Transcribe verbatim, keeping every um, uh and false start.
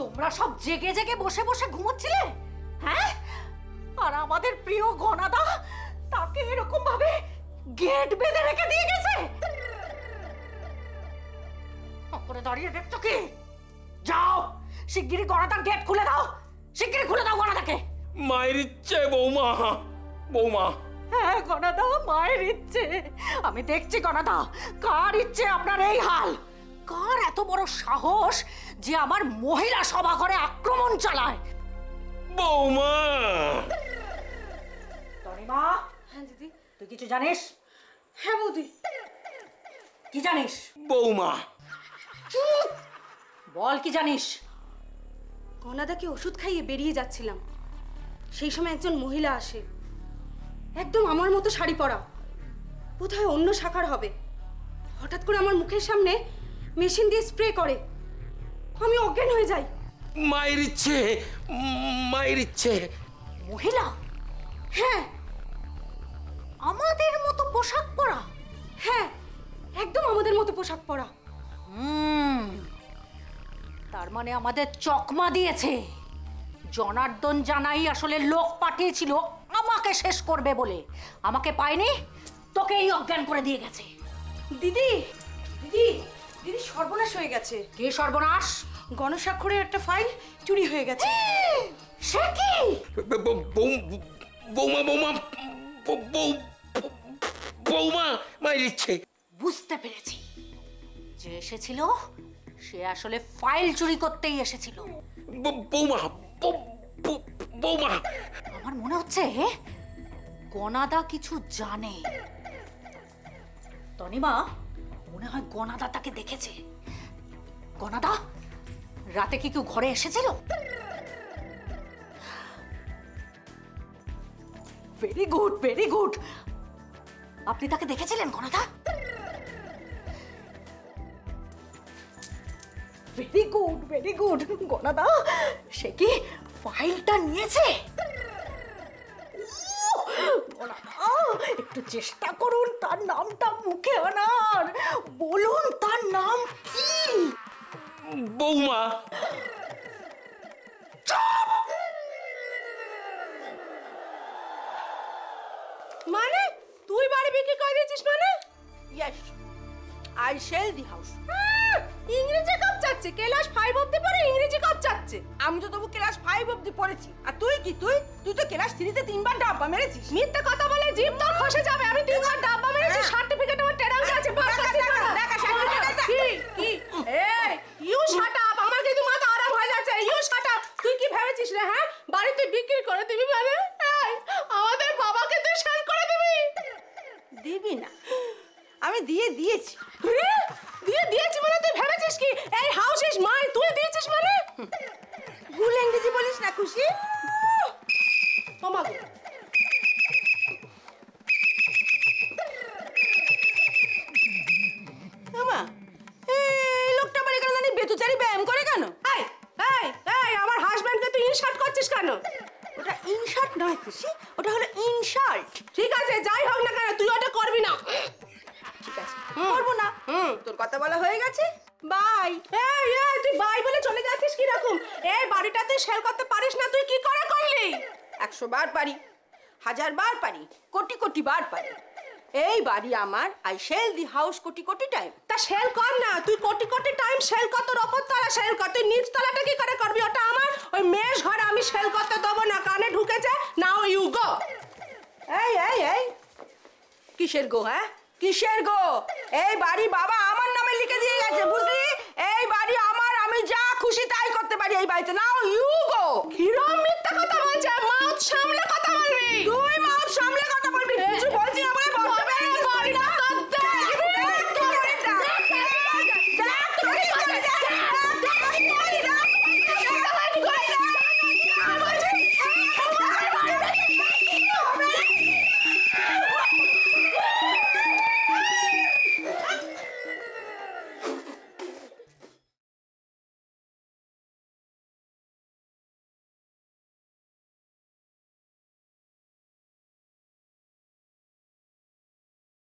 তোমরা সব জেগে জেগে বসে বসে ঘুমোচ্ছিলে হ্যাঁ আর আমাদের প্রিয় গনাদা তাকে এরকম ভাবে গেট বেঁধে রেখে দিয়ে গেছে করে দাঁড়িয়ে দেখছো কি যাও শিগগিরই গনাদার গেট খুলে দাও শিগগিরই খুলে দাও গনাদাকে মায়ের ইচ্ছে বৌমা বৌমা হ্যাঁ গনাদা মায়ের ইচ্ছে আমি দেখছি গনাদা কার ইচ্ছে আপনার এই হাল কার এত বড় সাহস যে আমার মহিলা সভা ঘরে আক্রমণ চালায় বৌমা তনিমা হ্যাঁ দিদি তুই কিছু জানিস হ্যাঁ বৌদি কি জানিস বৌমা চুপ বল কি জানিস গনাদাকে ওষুধ খাইয়ে বেরিয়ে যাচ্ছিলাম সেই সময় একজন মহিলা আসে একদম আমার মতো শাড়ি পরা বোধহয় অন্য শাখার হবে হঠাৎ করে আমার মুখের সামনে মেশিন দিয়ে স্প্রে করে আমি অজ্ঞান হয়ে যাই মায়ের ইচ্ছে মায়ের ইচ্ছে মহিলা হ্যাঁ আমাদের মতো পোশাক পরা হ্যাঁ একদম আমাদের মতো পোশাক পরা হুম তার মানে আমাদের চকমা দিয়েছে জনার্দন জানাই আসলে লোক পাঠিয়েছিল আমাকে শেষ করবে বলে আমাকে পায়নি তোকেই অজ্ঞান করে দিয়ে গেছে দিদি দিদি দিদি সর্বনাশ হয়ে গেছে কে সর্বনাশ গণস্বাক্ষরের একটা ফাইল চুরি হয়ে গেছে সে কি বৌমা বৌমা বৌমা মায়ের ইচ্ছে বুঝতে পেরেছি যে এসেছিল সে আসলে ফাইল চুরি করতেই এসেছিল বৌমা বৌমা আমার মনে হচ্ছে গনাদা কিছু জানে তনিমা মনে হয় গনাদা তাকে দেখেছে গনাদা রাতে কি কেউ ঘরে এসেছিল ভেরি গুড ভেরি গুড আপনি তাকে দেখেছিলেন Ghanada very good very good Ghanada সে কি ফাইলটা নিয়েছে একটু চেষ্টা করুন তার নামটা মুখে আনার বলুন তার নাম কি বৌমা মানে তুই বাড়ি বিক্রি করে দিয়েছিস মানে yes I sell the house ইংরেজি কব চাচ্ছে ক্লাস পাঁচ অবধি পড়ে ইংরেজি কব চাচ্ছে আমি তো তবু ক্লাস পাঁচ অবধি পড়েছি আর তুই কি তুই তুই তো ক্লাস তিন তে তিনবার ডাব্বা মেরেছিস মিথ্যা কথা বলে জিভ তোর খসে যাবে আমি তিনবার ডাব্বা মেরেছি সার্টিফিকেট আমার টেরাম আছে পাস করছি দেখা সার্টিফিকেট কি কি এই ইউ শাট আপ আমার কিন্তু মাথা আরাম হয়ে যাচ্ছে ইউ শাট আপ তুই কি ভেবেছিস রে হ্যাঁ বাড়িতে বিক্রি করে দিবি মানে এই আমাদের বাবাকে তুই শেষ করে দিবি দিবি না আমি দিয়ে দিয়েছি দিয়ে দিয়েছি মানে তুই ভেবেছিস কি এই হাউস ইজ মাই তুই দিয়েছিস মানে ভুল ইংরেজি বলিস না খুশি ওমাগো আমা এই লোকটা বাড়ি কেন জানি বেতুচারি ব্যায়াম করে কেন এই এই এই আমার হাজবেন্ডকে তুই ইনসাল্ট করছিস কেন ওটা ইনসাল্ট নয় খুশি ওটা হলো ইনসাল্ট ঠিক আছে যাই হোক না কেন তুই ওটা করবি না করবো না হুম তোর কথা বলা হয়ে গেছে বাই এই এই তুই বাই বলে চলে যাচ্ছিস কি রকম এই বাড়িটা তুই শেয়ার করতে পারিস না তুই কি করে করলি একশো বার পারি হাজার বার পারি কোটি কোটি বার পারি এই বাড়ি আমার I sell the house crore crore time তা সেল কর না তুই কোটি কোটি টাইম সেল কর তোর ওপর তলা সেল কর তুই নিচ তলাটা কি করে করবি ওটা আমার ওই মেষ ঘরে আমি সেল করতে দেবো না কানে ঢুকেছে নাও ইউ গো এই এই এই কিসের গো হ্যাঁ কিসের গো এই বাড়ি বাবা আমার নামে লিখে দিয়ে গেছে বুঝলি